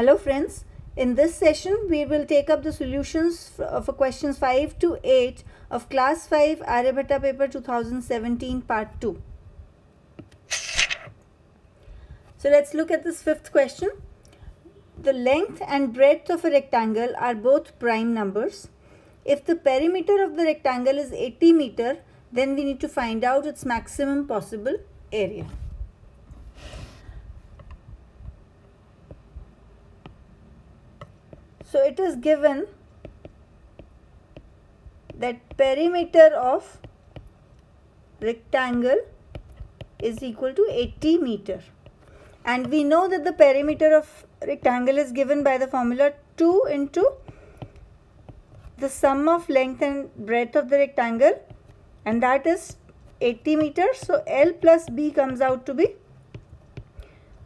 Hello friends, in this session we will take up the solutions for questions 5 to 8 of class 5 Aryabhatta paper 2017 part 2. So let's look at this fifth question. The length and breadth of a rectangle are both prime numbers. If the perimeter of the rectangle is 80 meter, then we need to find out its maximum possible area. So it is given that perimeter of rectangle is equal to 80 meter. And we know that the perimeter of rectangle is given by the formula 2 into the sum of length and breadth of the rectangle, and that is 80 meters. So L plus B comes out to be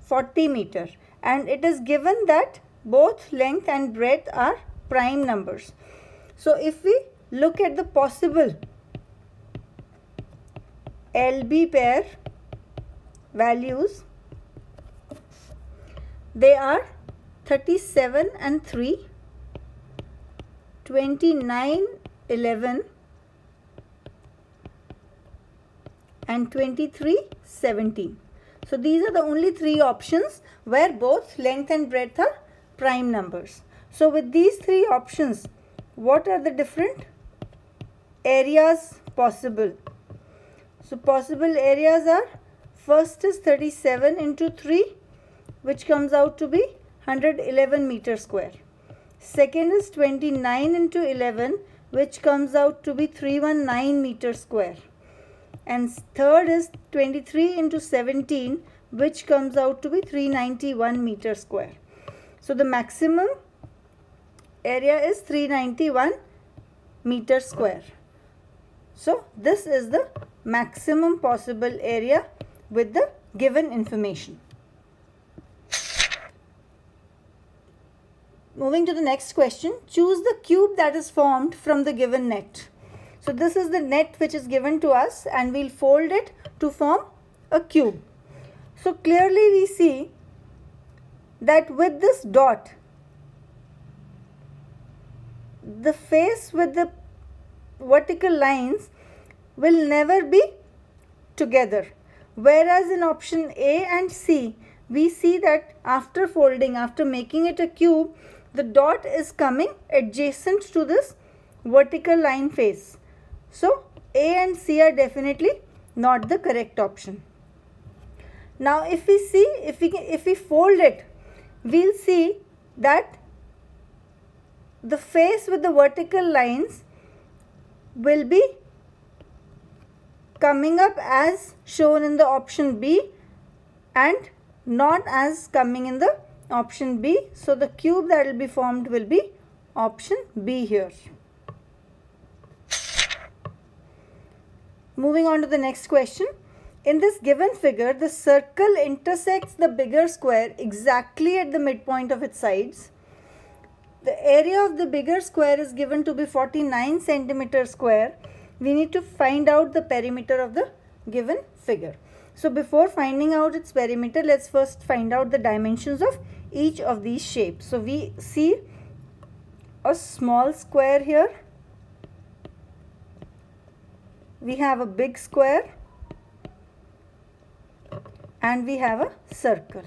40 meter, and it is given that both length and breadth are prime numbers. So if we look at the possible LB pair values, they are 37 and 3, 29, 11 and 23, 17. So these are the only three options where both length and breadth are prime numbers. So with these three options, what are the different areas possible? So possible areas are, first is 37 into 3, which comes out to be 111 meter square. Second is 29 into 11, which comes out to be 319 meter square. And third is 23 into 17, which comes out to be 391 meter square. So the maximum area is 391 meter square. So this is the maximum possible area with the given information. Moving to the next question, choose the cube that is formed from the given net. So this is the net which is given to us, and we'll fold it to form a cube. So clearly we see that with this dot, the face with the vertical lines will never be together. Whereas in option A and C, we see that after folding, after making it a cube, the dot is coming adjacent to this vertical line face. So A and C are definitely not the correct option. Now if we see, if we fold it, we'll see that the face with the vertical lines will be coming up as shown in the option B and not as coming in the option B. So the cube that will be formed will be option B here. Moving on to the next question. In this given figure, the circle intersects the bigger square exactly at the midpoint of its sides. The area of the bigger square is given to be 49 centimeter square. We need to find out the perimeter of the given figure. So before finding out its perimeter, let's first find out the dimensions of each of these shapes. So we see a small square here. We have a big square. And we have a circle.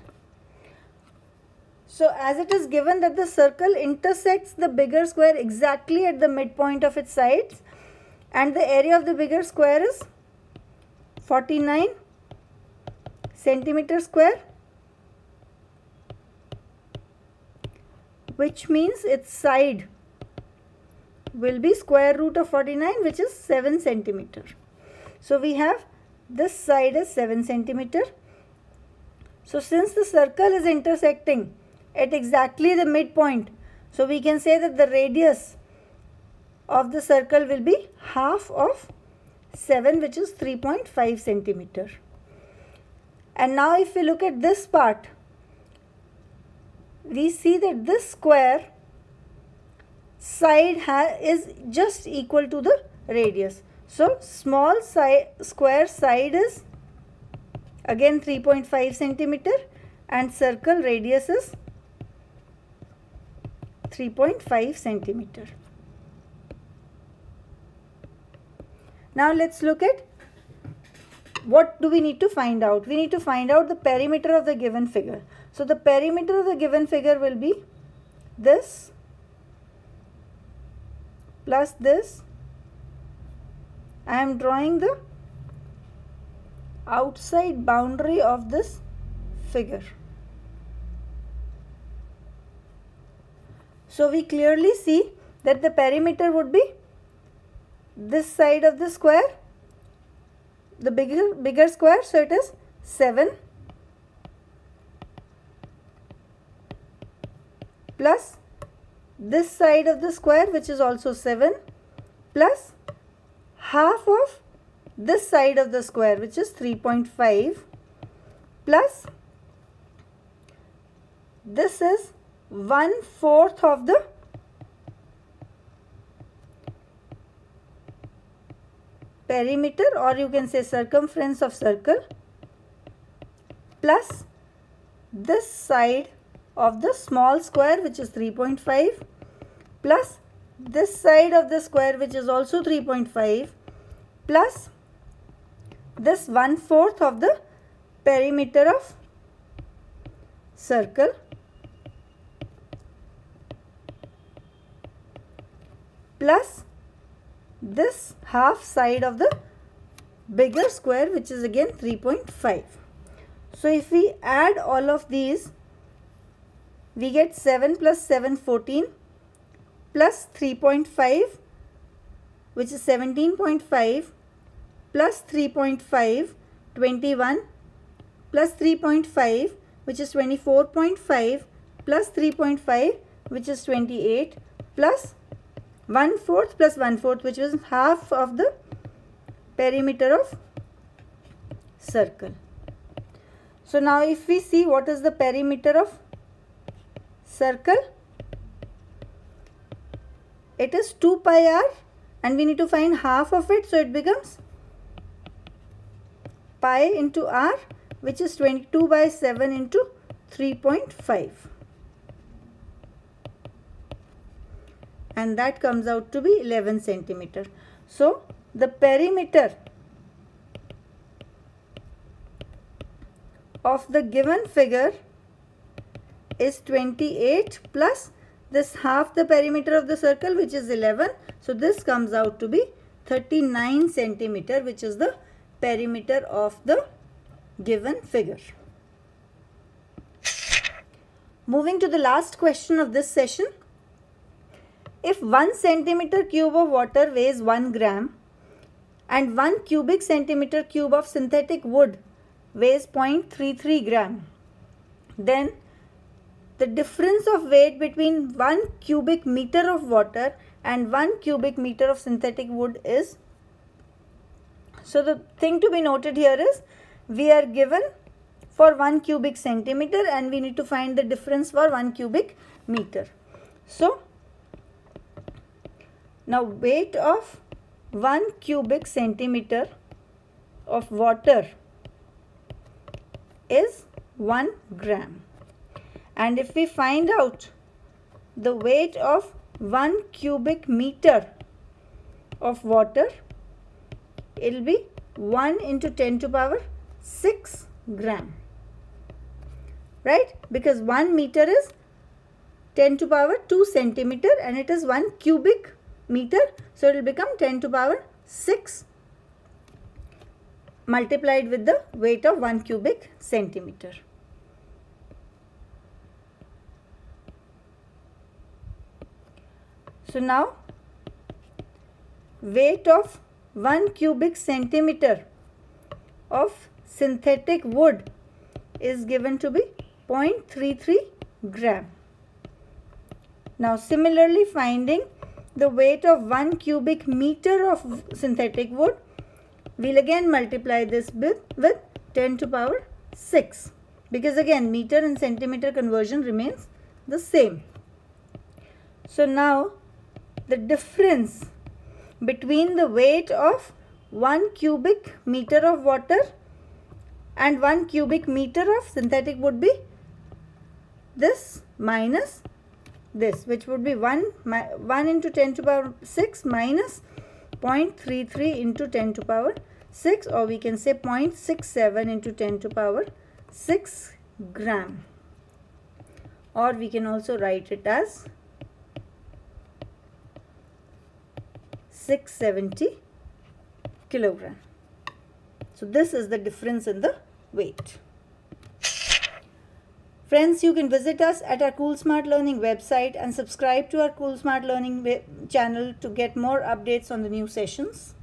So as it is given that the circle intersects the bigger square exactly at the midpoint of its sides, and the area of the bigger square is 49 centimeter square, which means its side will be square root of 49, which is 7 centimeter. So we have this side is 7 centimeter. So since the circle is intersecting at exactly the midpoint, so we can say that the radius of the circle will be half of 7, which is 3.5 centimeter. And now if we look at this part, we see that this square side is just equal to the radius. So small square side is again 3.5 centimeter, and circle radius is 3.5 centimeter. Now let's look at what do we need to find out. We need to find out the perimeter of the given figure. So the perimeter of the given figure will be this plus this. I am drawing the outside boundary of this figure. So we clearly see that the perimeter would be this side of the square, the bigger square, so it is 7 plus this side of the square, which is also 7, plus half of this side of the square, which is 3.5, plus this is 1/4 of the perimeter, or you can say circumference of circle, plus this side of the small square, which is 3.5, plus this side of the square, which is also 3.5, plus this 1/4 of the perimeter of circle, plus this half side of the bigger square, which is again 3.5. So if we add all of these, we get 7 plus 7, 14, plus 3.5, which is 17.5, plus 3.5, 21, plus 3.5, which is 24.5, plus 3.5, which is 28, plus 1/4 plus 1/4, which was half of the perimeter of circle. So now if we see what is the perimeter of circle, it is 2 pi r and we need to find half of it. So it becomes pi into r, which is 22 by 7 into 3.5. And that comes out to be 11 centimeter. So the perimeter of the given figure is 28 plus this half the perimeter of the circle, which is 11. So this comes out to be 39 centimeter, which is the perimeter of the given figure. Moving to the last question of this session. If 1 centimeter cube of water weighs 1 gram and 1 cubic centimeter cube of synthetic wood weighs 0.33 gram, then the difference of weight between 1 cubic meter of water and 1 cubic meter of synthetic wood is. So the thing to be noted here is we are given for 1 cubic centimeter and we need to find the difference for 1 cubic meter. So now weight of 1 cubic centimeter of water is 1 gram. And if we find out the weight of 1 cubic meter of water, it will be 1 into 10 to power 6 gram. Right? Because 1 meter is 10 to power 2 centimeter and it is 1 cubic meter, so it will become 10 to power 6 multiplied with the weight of 1 cubic centimeter. So now weight of 1 cubic centimeter of synthetic wood is given to be 0.33 gram. Now similarly, finding the weight of 1 cubic meter of synthetic wood, we'll again multiply this with 10 to power 6, because again meter and centimeter conversion remains the same. So now the difference between the weight of 1 cubic meter of water and 1 cubic meter of synthetic would be this minus this, which would be 1 into 10 to power 6 minus 0.33 into 10 to power 6, or we can say 0.67 into 10 to power 6 gram, or we can also write it as 670 kilogram. So this is the difference in the weight. Friends, you can visit us at our KoolSmartLearning website and subscribe to our KoolSmartLearning channel to get more updates on the new sessions.